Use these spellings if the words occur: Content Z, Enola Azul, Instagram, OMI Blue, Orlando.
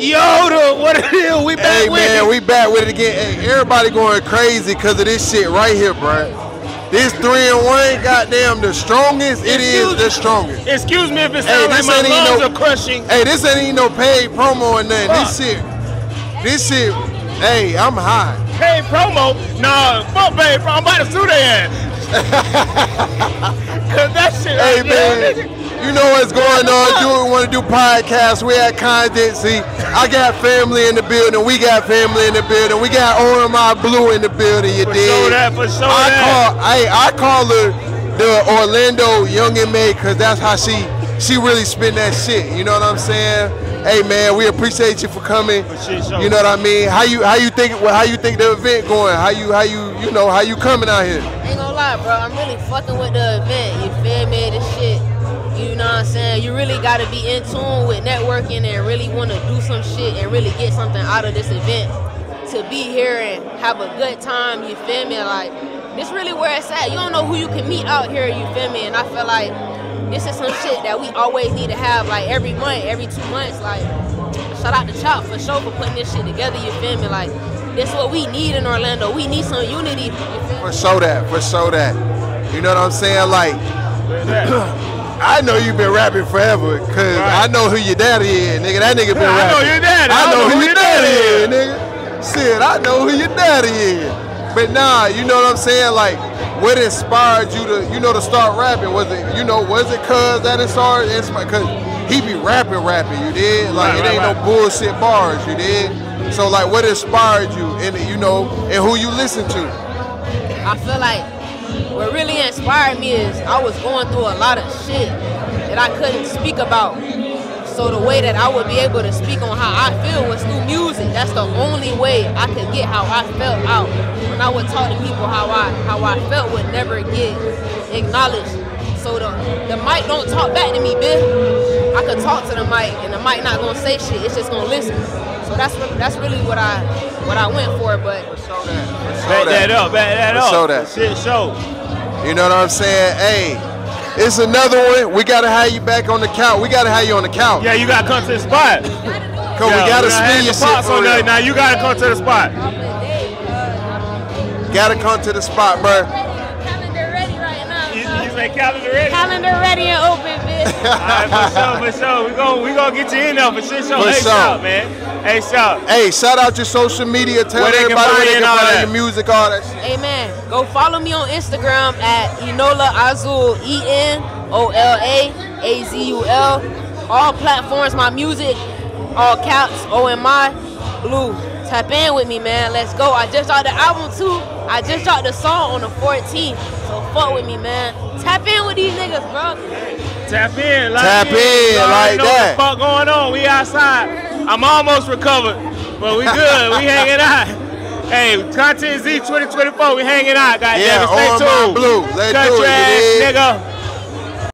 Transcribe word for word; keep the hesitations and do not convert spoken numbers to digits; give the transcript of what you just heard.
Yoda, what it is? We back hey, with man, it. We back with it again. Hey, everybody going crazy because of this shit right here, bro. This three and one, goddamn, the strongest. It excuse is the strongest. Excuse me if it sounds hey, like my lungs no, are crushing. Hey, this ain't even no paid promo or nothing. Fuck. This shit, this shit. Hey, I'm high. Paid promo? Nah, fuck paid promo. I'm about to sue their ass. Cause that shit. Hey man, you know what's going on? You want to do podcasts? We at Content Z. I got family in the building. We got family in the building. We got O M I Blue in the building. You dig? Show that for sure. I call. I I call her the Orlando Young and May because that's how she she really spin that shit. You know what I'm saying? Hey man, we appreciate you for coming. You know what I mean? How you how you think? How you think the event going? How you how you you know how you coming out here? Ain't gonna lie, bro. I'm really fucking with the event. You feel me? This shit. You know what I'm saying? You really gotta be in tune with networking and really wanna do some shit and really get something out of this event to be here and have a good time, you feel me? Like, this really where it's at. You don't know who you can meet out here, you feel me? And I feel like this is some shit that we always need to have, like, every month, every two months. Like, shout out to Chop for sure for putting this shit together, you feel me? Like, this what we need in Orlando. We need some unity, you feel me? For sure that, for sure that. You know what I'm saying? Like, where's that? I know you've been rapping forever, cause right. I know who your daddy is, nigga. That nigga been rapping. I know your daddy. I, I know, know who your daddy, daddy is, nigga. Shit, I know who your daddy is. But nah, you know what I'm saying? Like, what inspired you to, you know, to start rapping? Was it, you know, was it cause that inspired? Cause he be rapping, rapping. You did, like, right, it ain't right, no right. bullshit bars. You did. So like, what inspired you, and you know, and who you listen to? I feel like. What really inspired me is I was going through a lot of shit that I couldn't speak about. So the way that I would be able to speak on how I feel was through music. That's the only way I could get how I felt out. When I would talk to people, how I how I felt would never get acknowledged. So the, the mic don't talk back to me, bitch. I could talk to the mic and the mic not gonna say shit. It's just gonna listen. So that's that's really what I what I went for, but show that, show back that, that up, back that up. Show that shit, show. You know what I'm saying? Hey, it's another one. We gotta have you back on the couch. We gotta have you on the couch. Yeah, you gotta come to the spot. Cause yeah, we gotta spin your shit for real. Now you gotta come to the spot. Gotta come to the spot, bro. Calendar ready right now. You, you say calendar ready? Calendar ready and open, bitch. All right, for sure, for sure. We gonna we gonna get you in there for shit, show. Hey, shout, man. Hey, shout. Hey, shout out your social media. Tell where everybody where they can find your music, all that shit. Hey, man, go follow me on Instagram at Enola Azul, E N O L A A Z U L. All platforms, my music, all caps, O M I Blue. Tap in with me, man. Let's go. I just dropped the album, too. I just dropped the song on the fourteenth. So fuck with me, man. Tap in with these niggas, bro. Tap in. Like Tap in, in like know that. What the fuck going on? We outside. I'm almost recovered, but we good. We hanging out. Hey, Content Z twenty twenty-four, we hanging out, goddamn. Yeah, stay tuned. Blue. Country ass nigga.